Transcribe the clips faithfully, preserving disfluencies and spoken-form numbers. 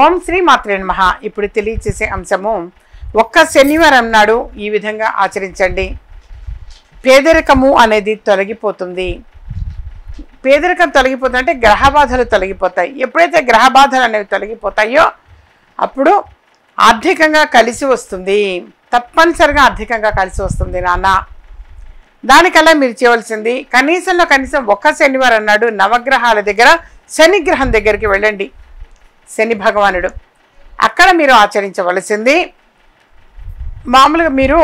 ఓం శ్రీ మాత్రే నమః. ఇప్పుడు తెలియచేసే అంశము, ఒక్క శనివారం నాడు ఈ విధంగా ఆచరించండి. పేదరికము అనేది తొలగిపోతుంది. పేదరికం తొలగిపోతుందంటే గ్రహ బాధలు తొలగిపోతాయి. ఎప్పుడైతే గ్రహ బాధలు అనేవి తొలగిపోతాయో అప్పుడు ఆర్థికంగా కలిసి వస్తుంది. తప్పనిసరిగా ఆర్థికంగా కలిసి వస్తుంది నాన్న. దానికల్లా మీరు చేయవలసింది, కనీసంలో కనీసం ఒక్క శనివారం నాడు నవగ్రహాల దగ్గర శనిగ్రహం దగ్గరికి వెళ్ళండి, శని భగవానుడు. అక్కడ మీరు ఆచరించవలసింది, మామూలుగా మీరు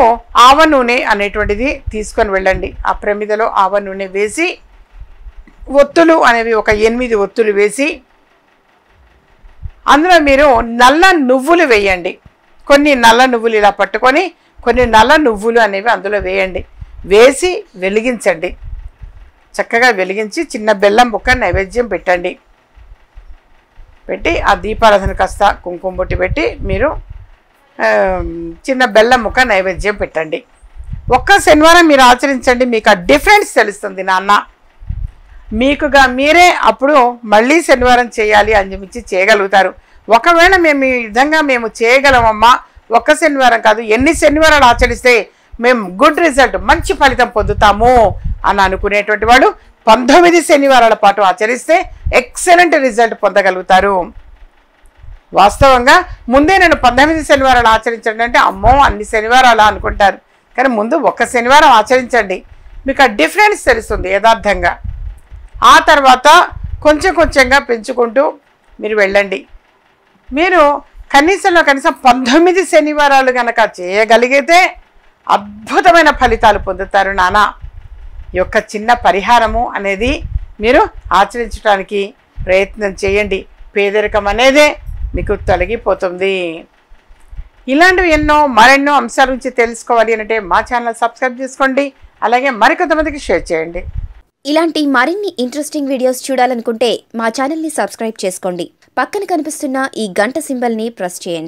ఆవ నూనె అనేటువంటిది తీసుకొని వెళ్ళండి. ఆ ప్రమిదలో ఆవ నూనె వేసి, ఒత్తులు అనేవి ఒక ఎనిమిది ఒత్తులు వేసి, అందులో మీరు నల్ల నువ్వులు వేయండి. కొన్ని నల్ల నువ్వులు ఇలా పట్టుకొని కొన్ని నల్ల నువ్వులు అనేవి అందులో వేయండి. వేసి వెలిగించండి. చక్కగా వెలిగించి చిన్న బెల్లం ముక్క నైవేద్యం పెట్టండి. పెట్టి ఆ దీపారాధన కాస్త కుంకుమ బొట్టు పెట్టి మీరు చిన్న బెల్లం ముక్క నైవేద్యం పెట్టండి. ఒక్క శనివారం మీరు ఆచరించండి. మీకు ఆ డిఫరెన్స్ తెలుస్తుంది నాన్న. మీకుగా మీరే అప్పుడు మళ్ళీ శనివారం చేయాలి అని చెప్పి చేయగలుగుతారు. ఒకవేళ మేము ఈ విధంగా మేము చేయగలమమ్మా, ఒక్క శనివారం కాదు ఎన్ని శనివారాలు ఆచరిస్తే మేము గుడ్ రిజల్ట్ మంచి ఫలితం పొందుతాము అని అనుకునేటువంటి వాడు పంతొమ్మిది శనివారాల పాటు ఆచరిస్తే ఎక్సలెంట్ రిజల్ట్ పొందగలుగుతారు. వాస్తవంగా ముందే నేను పంతొమ్మిది శనివారాలు ఆచరించండి అంటే అమ్మో అన్ని శనివారాలు అనుకుంటారు. కానీ ముందు ఒక్క శనివారం ఆచరించండి, మీకు ఆ డిఫరెన్స్ తెలుస్తుంది యథార్థంగా. ఆ తర్వాత కొంచెం కొంచెంగా పెంచుకుంటూ మీరు వెళ్ళండి. మీరు కనీసంలో కనీసం పంతొమ్మిది శనివారాలు కనుక చేయగలిగితే అద్భుతమైన ఫలితాలు పొందుతారు నాన్న. ఈ యొక్క చిన్న పరిహారము అనేది మీరు ఆచరించడానికి ప్రయత్నం చేయండి. పేదరికం అనేది మీకు తొలగిపోతుంది. ఇలాంటివి ఎన్నో మరెన్నో అంశాల గురించి తెలుసుకోవాలి అంటే మా ఛానల్ సబ్స్క్రైబ్ చేసుకోండి, అలాగే మరికొంతమందికి షేర్ చేయండి. ఇలాంటి మరిన్ని ఇంట్రెస్టింగ్ వీడియోస్ చూడాలనుకుంటే మా ఛానల్ని సబ్స్క్రైబ్ చేసుకోండి. పక్కన కనిపిస్తున్న ఈ గంట సింబల్ని ప్రెస్ చేయండి.